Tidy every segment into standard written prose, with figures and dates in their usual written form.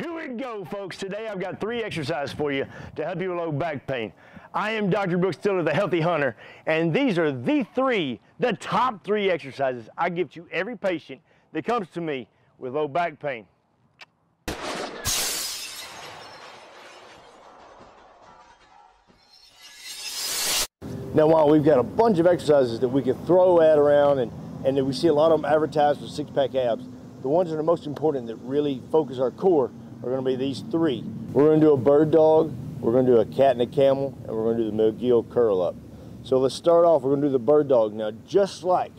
Here we go, folks. Today I've got 3 exercises for you to help you with low back pain. I am Dr. Brooke Stiller, the Healthy Hunter, and these are the top 3 exercises I give to every patient that comes to me with low back pain. Now, while we've got a bunch of exercises that we can throw at around and that we see a lot of them advertised with six-pack abs, the ones that are most important that really focus our core are going to be these 3. We're going to do a bird dog, we're going to do a cat and a camel, and we're going to do the McGill curl up. So let's start off. We're going to do the bird dog. Now, just like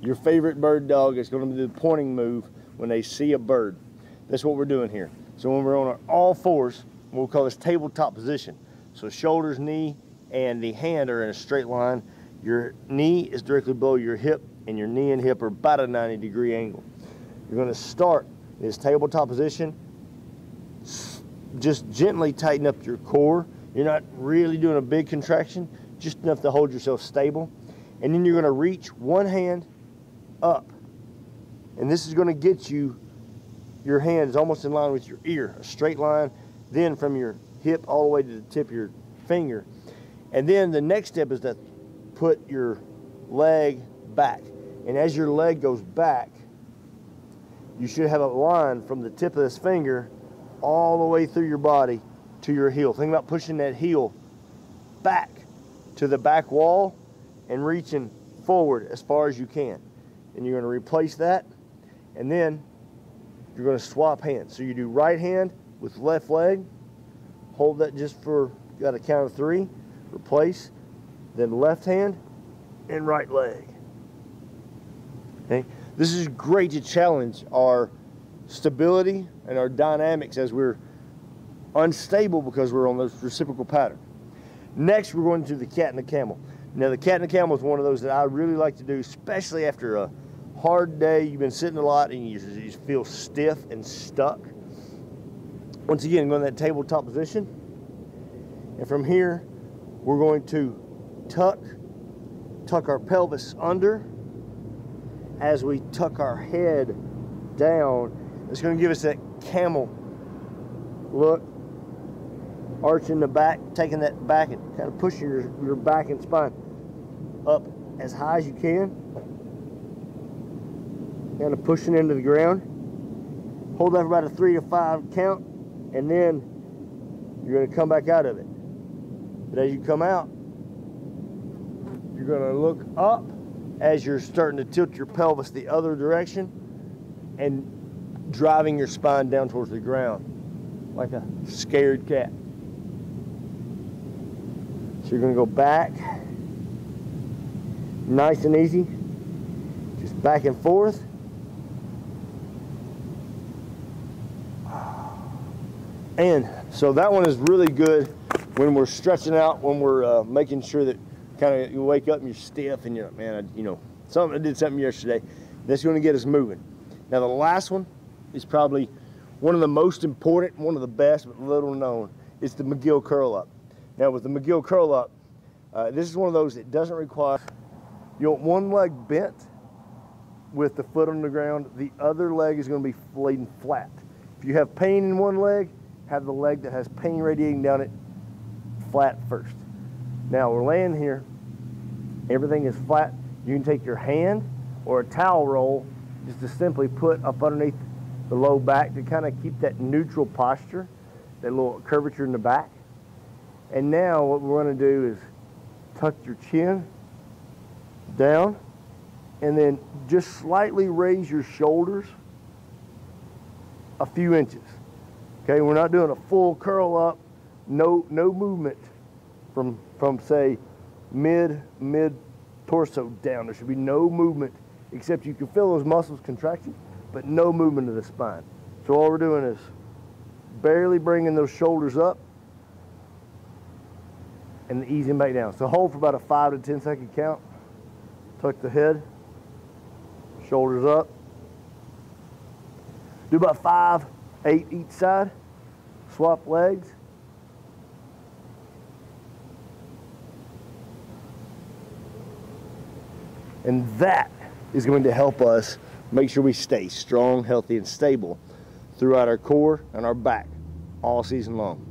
your favorite bird dog, it's going to be the pointing move when they see a bird. That's what we're doing here. So when we're on our all fours, we'll call this tabletop position. So shoulders, knee, and the hand are in a straight line. Your knee is directly below your hip, and your knee and hip are about a 90-degree angle. You're going to start in this tabletop position. Just gently tighten up your core. You're not really doing a big contraction, just enough to hold yourself stable. And then you're going to reach one hand up. And this is going to get you, your hand is almost in line with your ear, a straight line, then from your hip all the way to the tip of your finger. And then the next step is to put your leg back. And as your leg goes back, you should have a line from the tip of this finger all the way through your body to your heel. Think about pushing that heel back to the back wall and reaching forward as far as you can. And you're going to replace that, and then you're going to swap hands. So you do right hand with left leg, hold that just for, got a count of 3. Replace, then left hand and right leg. Okay, this is great to challenge our stability and our dynamics as we're unstable because we're on this reciprocal pattern. Next, we're going to do the cat and the camel. Now, the cat and the camel is one of those that I really like to do, especially after a hard day. You've been sitting a lot and you just feel stiff and stuck. Once again, go in that tabletop position, and from here, we're going to tuck our pelvis under. As we tuck our head down, it's going to give us that camel look, arching the back, taking that back and kind of pushing your back and spine up as high as you can, kind of pushing into the ground. Hold that for about a 3 to 5 count, and then you're going to come back out of it. But as you come out, you're going to look up as you're starting to tilt your pelvis the other direction and driving your spine down towards the ground like a scared cat. So you're going to go back, nice and easy, just back and forth. And so that one is really good when we're stretching out, when we're making sure that kind of you wake up and you're stiff and you're like, man, I did something yesterday. That's going to get us moving. Now, the last one is probably one of the most important, one of the best, but little known. It's the McGill curl up. Now, with the McGill curl up, this is one of those that doesn't require, you want one leg bent with the foot on the ground. The other leg is going to be laying flat. If you have pain in one leg, have the leg that has pain radiating down it flat first. Now we're laying here, everything is flat. You can take your hand or a towel roll just to simply put up underneath the low back to kind of keep that neutral posture, that little curvature in the back. And now what we're going to do is tuck your chin down and then just slightly raise your shoulders a few inches. Okay, we're not doing a full curl up, no movement from say mid torso down. There should be no movement, except you can feel those muscles contracting, but no movement of the spine. So all we're doing is barely bringing those shoulders up and easing back down. So hold for about a 5 to 10 second count. Tuck the head, shoulders up. Do about 5, 8 each side. Swap legs. And that is going to help us make sure we stay strong, healthy, and stable throughout our core and our back all season long.